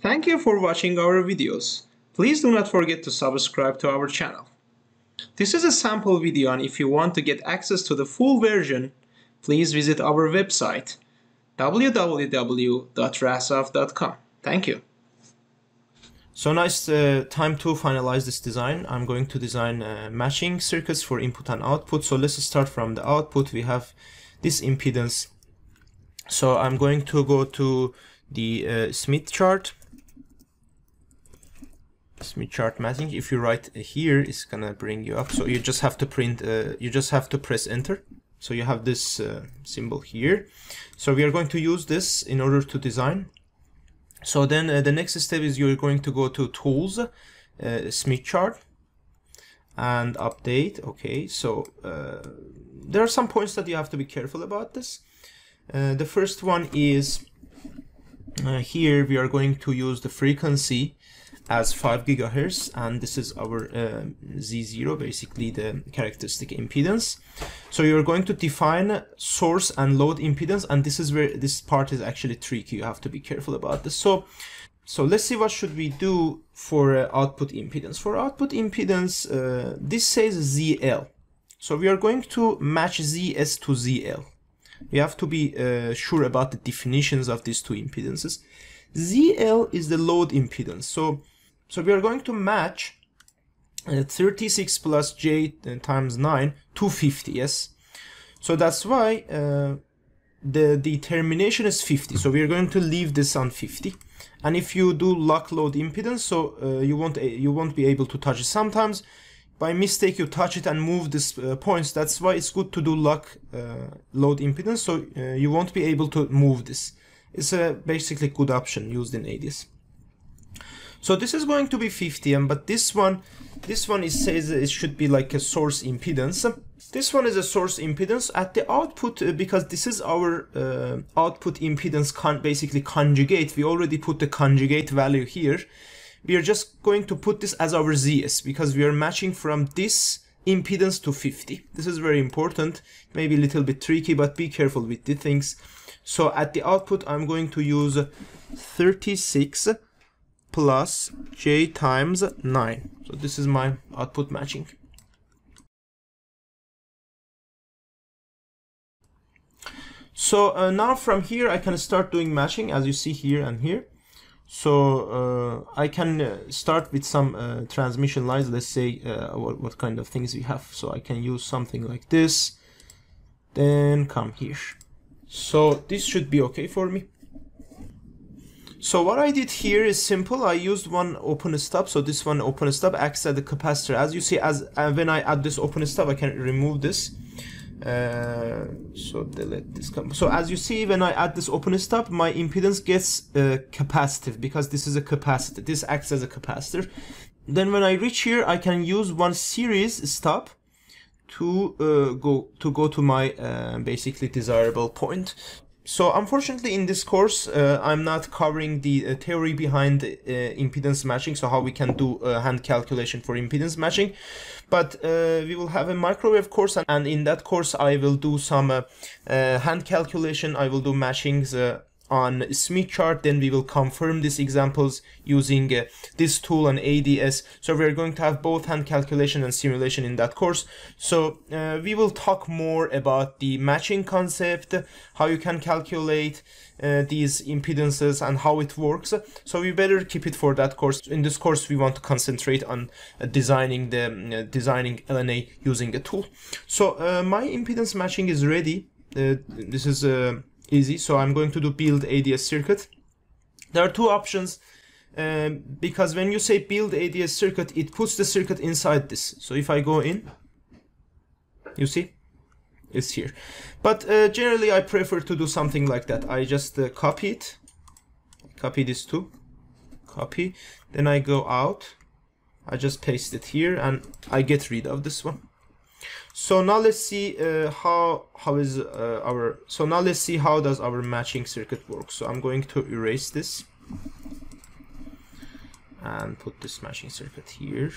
Thank you for watching our videos. Please do not forget to subscribe to our channel. This is a sample video, and if you want to get access to the full version, please visit our website www.rasov.com. Thank you. So now it's time to finalize this design. I'm going to design matching circuits for input and output. So let's start from the output. We have this impedance. So I'm going to go to the Smith chart matching. If you write here, it's gonna bring you up. So you just have to press enter. So you have this symbol here. So we are going to use this in order to design. So then the next step is you're going to go to Tools, Smith Chart, and Update. Okay, so there are some points that you have to be careful about this. The first one is here we are going to use the frequency as 5 GHz, and this is our Z0, basically the characteristic impedance. So you're going to define source and load impedance, and this is where this part is actually tricky. You have to be careful about this. So let's see what should we do for output impedance. For output impedance, this says ZL. So we are going to match ZS to ZL. We have to be sure about the definitions of these two impedances. ZL is the load impedance. So we are going to match 36 plus J times 9 to 50, yes? So that's why the determination is 50. So we are going to leave this on 50. And if you do lock load impedance, so you won't be able to touch it. Sometimes by mistake you touch it and move this points. That's why it's good to do lock load impedance, so you won't be able to move this. It's a basically good option used in ADS. So this is going to be 50, but this one is says it should be like a source impedance. This one is a source impedance at the output, because this is our output impedance basically conjugate. We already put the conjugate value here. We are just going to put this as our ZS, because we are matching from this impedance to 50. This is very important, maybe a little bit tricky, but be careful with the things. So at the output, I'm going to use 36 plus J times 9. So this is my output matching. So now from here, I can start doing matching, as you see here and here. So I can start with some transmission lines. Let's say what kind of things we have. So I can use something like this, then come here. So this should be okay for me. So what I did here is simple. I used one open stop. So this one open stop acts as a capacitor. As you see, as when I add this open stop, I can remove this. So delete this. So as you see, when I add this open stop, my impedance gets capacitive, because this is a capacitor. This acts as a capacitor. Then when I reach here, I can use one series stop to go to my basically desirable point. So unfortunately in this course I'm not covering the theory behind impedance matching, so how we can do hand calculation for impedance matching, but we will have a microwave course, and in that course I will do some hand calculation. I will do matchings on Smith chart, then we will confirm these examples using this tool and ADS. So we are going to have both hand calculation and simulation in that course. So we will talk more about the matching concept, how you can calculate these impedances and how it works. So we better keep it for that course. In this course we want to concentrate on designing LNA using a tool. So my impedance matching is ready. This is easy, so I'm going to do build ADS circuit. There are two options, because when you say build ADS circuit, it puts the circuit inside this. So if I go in, you see, it's here. But generally, I prefer to do something like that. I just copy it, copy this too, copy. Then I go out, I just paste it here, and I get rid of this one. So now let's see how does our matching circuit work. So I'm going to erase this and put this matching circuit here.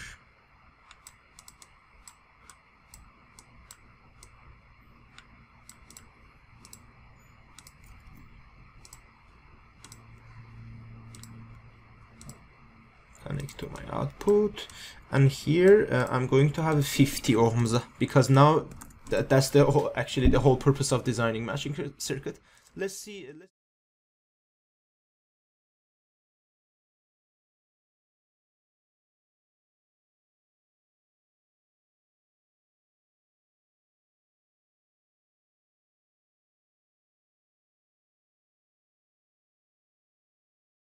connect to my output, and here I'm going to have a 50 ohms because now that's the whole purpose of designing matching circuit. Let's see.